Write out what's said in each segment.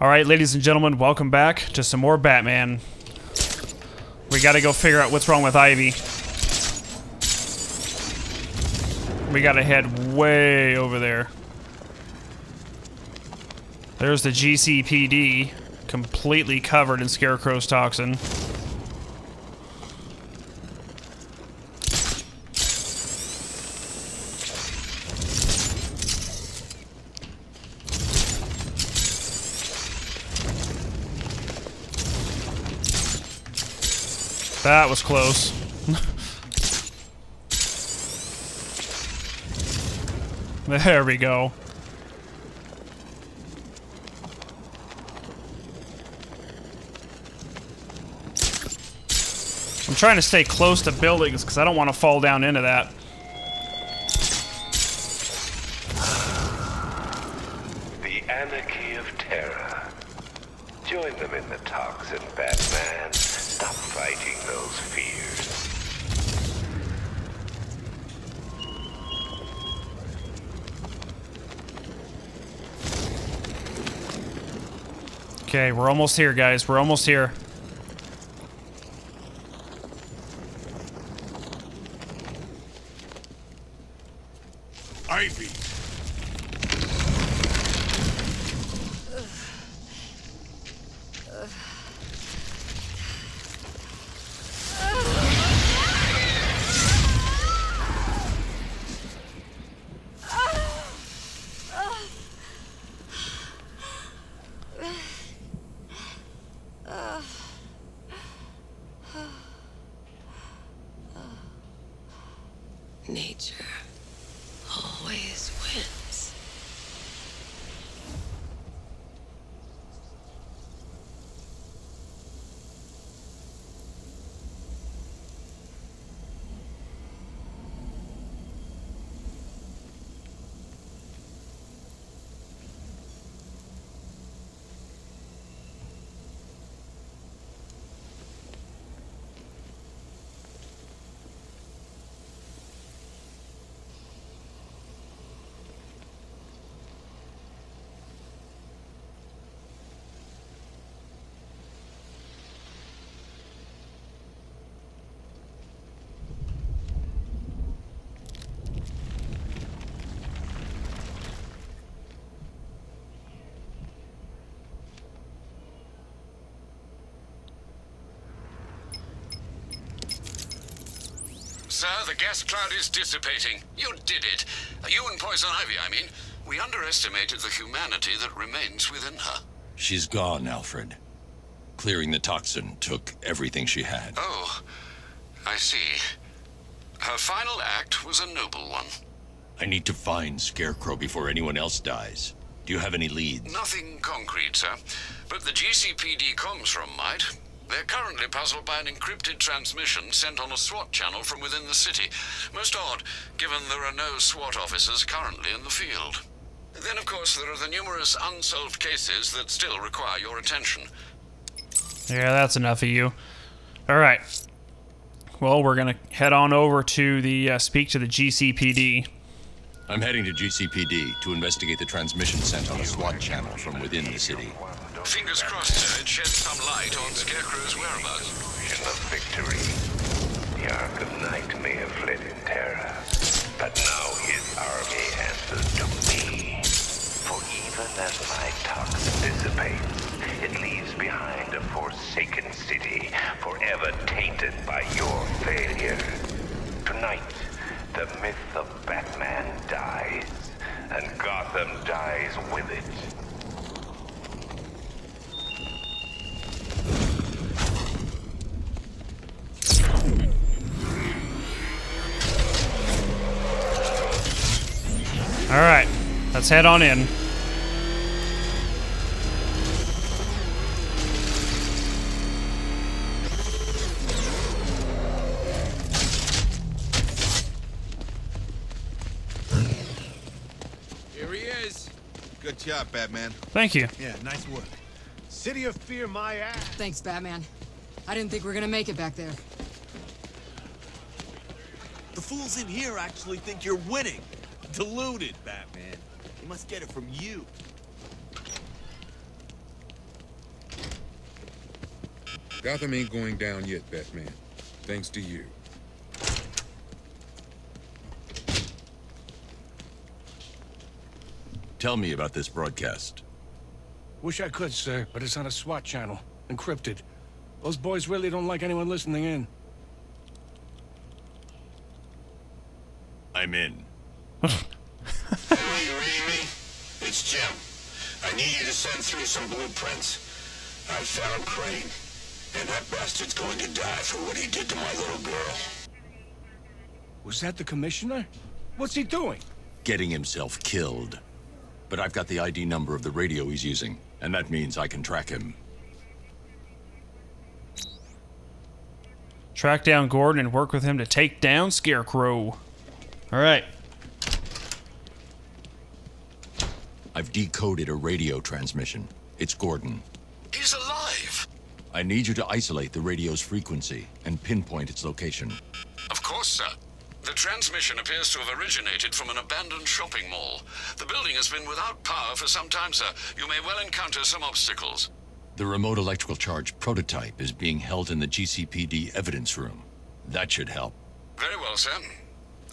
Alright, ladies and gentlemen, welcome back to some more Batman. We gotta go figure out what's wrong with Ivy. We gotta head way over there. There's the GCPD, completely covered in Scarecrow's toxin. That was close. There we go. I'm trying to stay close to buildings because I don't want to fall down into that. The anarchy of terror. Join them in the toxin, Batman. Stop fighting those fears. Okay, we're almost here, guys. We're almost here. Ivy. Nature always wins. Sir, the gas cloud is dissipating. You did it. You and Poison Ivy, I mean. We underestimated the humanity that remains within her. She's gone, Alfred. Clearing the toxin took everything she had. Oh, I see. Her final act was a noble one. I need to find Scarecrow before anyone else dies. Do you have any leads? Nothing concrete, sir. But the GCPD comms room might. They're currently puzzled by an encrypted transmission sent on a SWAT channel from within the city. Most odd, given there are no SWAT officers currently in the field. Then, of course, there are the numerous unsolved cases that still require your attention. Yeah, that's enough of you. All right. Well, we're going to head on over to the speak to the GCPD. I'm heading to GCPD to investigate the transmission sent on a SWAT channel from within the city. Fingers crossed, sir, it sheds some light on Scarecrow's whereabouts. Vision of victory. The Arkham Knight may have fled in terror, but now his army answers to me. For even as my toxin dissipates, it leaves behind a forsaken city, forever tainted by your failure. Tonight, the myth of Batman dies, and Gotham dies with it. All right, let's head on in. Here he is. Good job, Batman. Thank you. Yeah, nice work. City of Fear, my ass. Thanks, Batman. I didn't think we were gonna make it back there. The fools in here actually think you're winning. Deluded, Batman. They must get it from you. Gotham ain't going down yet, Batman. Thanks to you. Tell me about this broadcast. Wish I could, sir, but it's on a SWAT channel. Encrypted. Those boys really don't like anyone listening in. I'm in. You read me? It's Jim. I need you to send through some blueprints. I found Crane, and that bastard's going to die for what he did to my little girl. Was that the commissioner? What's he doing? Getting himself killed. But I've got the ID number of the radio he's using, and that means I can track him. Track down Gordon and work with him to take down Scarecrow. Alright. I've decoded a radio transmission. It's Gordon. He's alive! I need you to isolate the radio's frequency and pinpoint its location. Of course, sir. The transmission appears to have originated from an abandoned shopping mall. The building has been without power for some time, sir. You may well encounter some obstacles. The remote electrical charge prototype is being held in the GCPD evidence room. That should help. Very well, sir.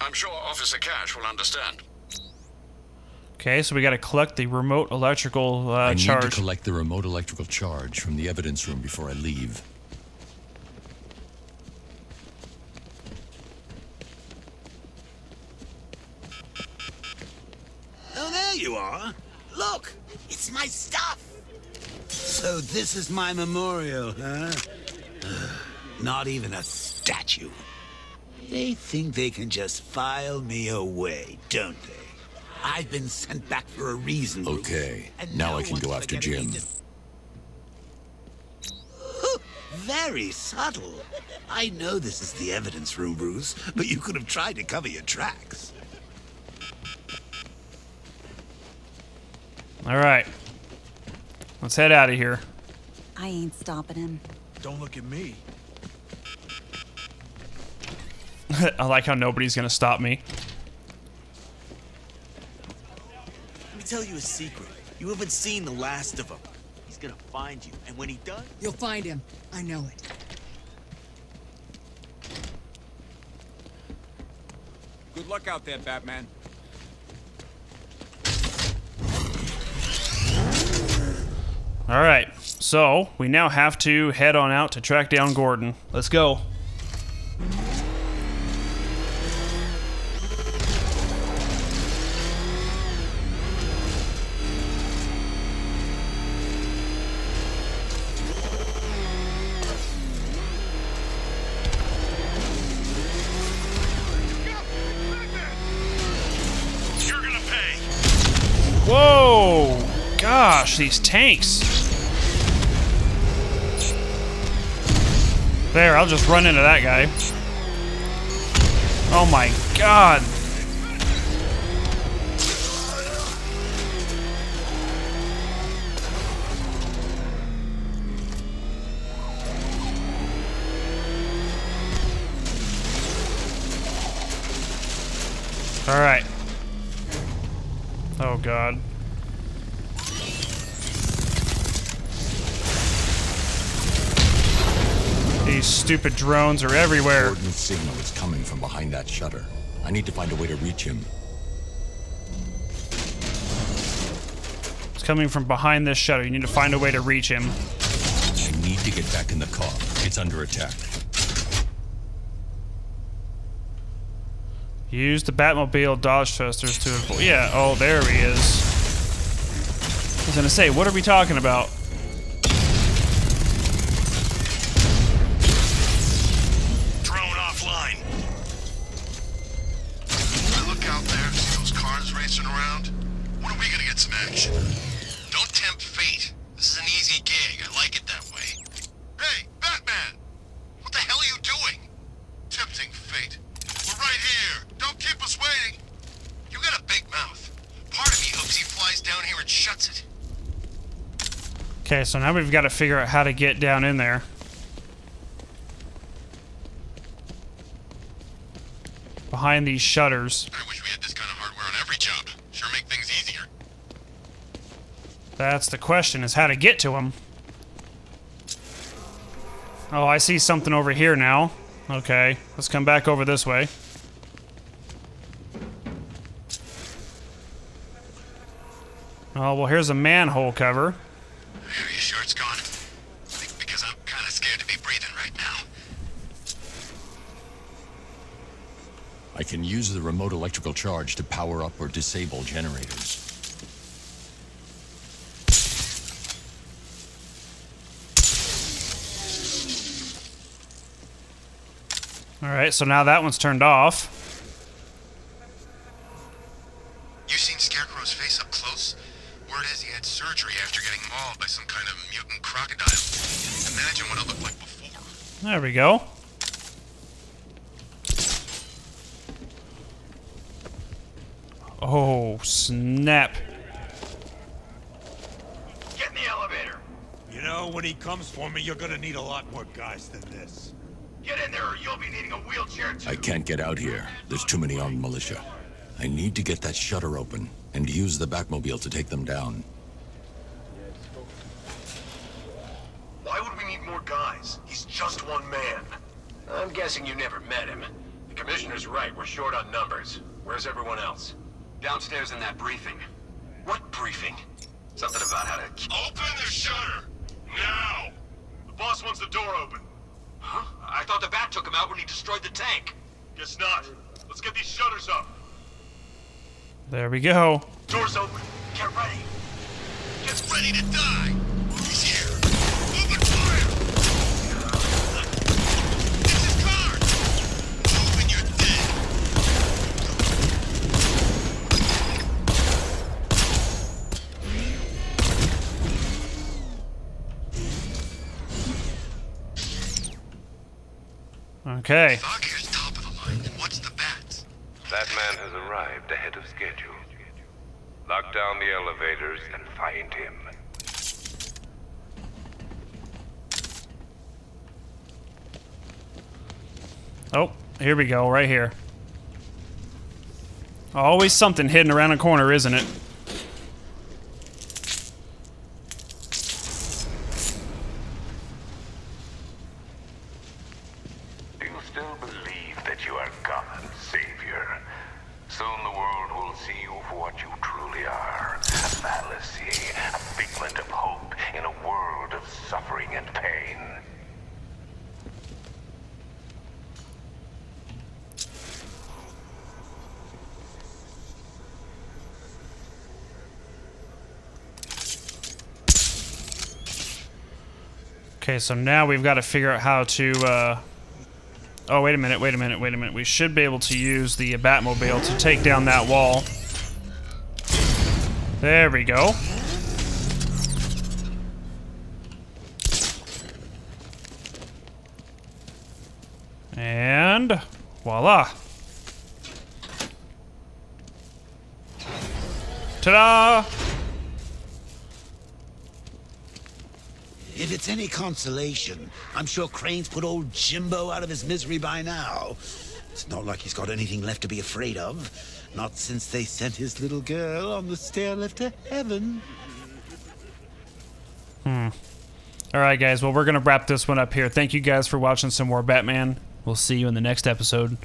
I'm sure Officer Cash will understand. Okay, so we got to collect the remote electrical charge. I need to collect the remote electrical charge from the evidence room before I leave. You are. Look, it's my stuff. So this is my memorial, huh? Not even a statue. They think they can just file me away, don't they? I've been sent back for a reason. Okay, now I can go after Jim. Very subtle. I know this is the evidence room, Bruce, but you could have tried to cover your tracks. All right, let's head out of here. I ain't stopping him. Don't look at me. I like how nobody's gonna stop me. Let me tell you a secret. You haven't seen the last of him. He's gonna find you, and when he does, you'll find him. I know it. Good luck out there, Batman. Alright, so we now have to head on out to track down Gordon. Let's go. You're gonna pay. Whoa! Gosh, these tanks. There, I'll just run into that guy. Oh my god! Alright. Oh god. These stupid drones are everywhere. Gordon's signal is coming from behind that shutter. I need to find a way to reach him. It's coming from behind this shutter. You need to find a way to reach him. I need to get back in the car. It's under attack. Use the Batmobile dodge thrusters to avoid. Yeah, oh, there he is. I was gonna say, what are we talking about? Okay, so now we've got to figure out how to get down in there. Behind these shutters. I wish we had this kind of hardware on every job. Sure make things easier. That's the question, is how to get to them. Oh, I see something over here now. Okay, let's come back over this way. Oh, well, here's a manhole cover. Are you sure it's gone? Because I'm kind of scared to be breathing right now. I can use the remote electrical charge to power up or disable generators. All right, so now that one's turned off. You seen Scarecrow's face up close? Word is he had surgery after getting mauled by some kind of mutant crocodile. Imagine what it looked like before. There we go. Oh, snap. Get in the elevator. You know, when he comes for me, you're gonna need a lot more guys than this. Get in there or you'll be needing a wheelchair too. I can't get out here. There's too many armed militia. I need to get that shutter open and use the Batmobile to take them down. Why would we need more guys? He's just one man. I'm guessing you never met him. The commissioner's right. We're short on numbers. Where's everyone else? Downstairs in that briefing. What briefing? Something about how to... Open the shutter! Now! The boss wants the door open. Huh? I thought the bat took him out when he destroyed the tank. Guess not. Let's get these shutters up. There we go. Door's open. Get ready. Get ready to die. He's here. Open fire. This is Card. Move and you're dead. Okay. Fogger's top of the line. What's the bats? Batman has arrived ahead of schedule. Lock down the elevators and find him. Oh, here we go, right here. Always something hidden around a corner, isn't it? Okay, so now we've got to figure out how to, oh, wait a minute. We should be able to use the Batmobile to take down that wall. There we go. And voila. Ta-da! If it's any consolation, I'm sure Crane's put old Jimbo out of his misery by now. It's not like he's got anything left to be afraid of. Not since they sent his little girl on the stair lift to heaven. All right, guys. Well, we're going to wrap this one up here. Thank you guys for watching some more Batman. We'll see you in the next episode.